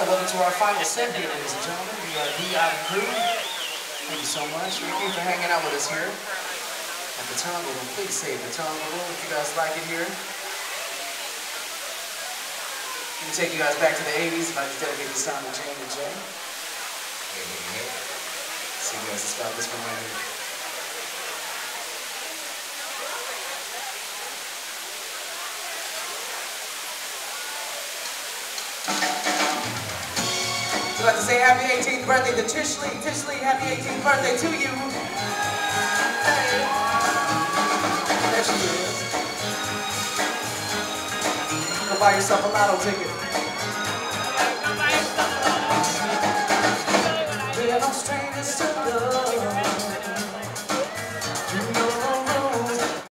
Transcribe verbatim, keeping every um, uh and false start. right, welcome to our final segment, ladies and gentlemen. We are the Ivy Crew. Thank you so much. Thank you for hanging out with us here at the Tonga Room. Please save the Tonga Room if you guys like it here. Let me take you guys back to the eighties. If I just dedicate this song to Jane and Jay. See you guys about this one right here. I'd like to say happy eighteenth birthday to Tishley. Tishley, happy eighteenth birthday to you. Hey. There she is. Go buy yourself a lotto ticket. Go buy yourself a lotto ticket. We're no strangers to love.